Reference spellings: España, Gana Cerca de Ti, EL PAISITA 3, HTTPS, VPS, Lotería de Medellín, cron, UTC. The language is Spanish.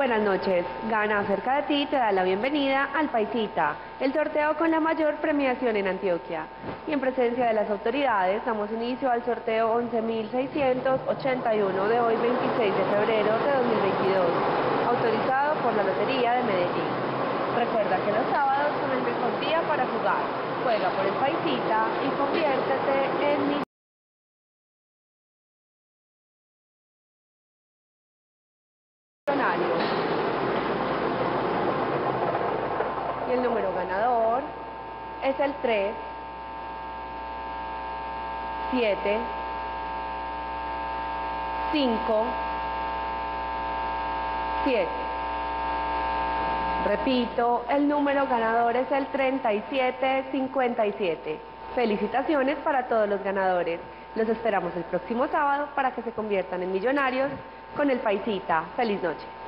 Buenas noches, Gana Cerca de Ti te da la bienvenida al Paisita, el sorteo con la mayor premiación en Antioquia. Y en presencia de las autoridades damos inicio al sorteo 11.681 de hoy 26 de febrero de 2022, autorizado por la Lotería de Medellín. Recuerda que los sábados son el mejor día para jugar. Juega por el Paisita y conviértete en mi... Y el número ganador es el 3, 7, 5, 7. Repito, el número ganador es el 3757. Felicitaciones para todos los ganadores. Los esperamos el próximo sábado para que se conviertan en millonarios con el Paisita. ¡Feliz noche!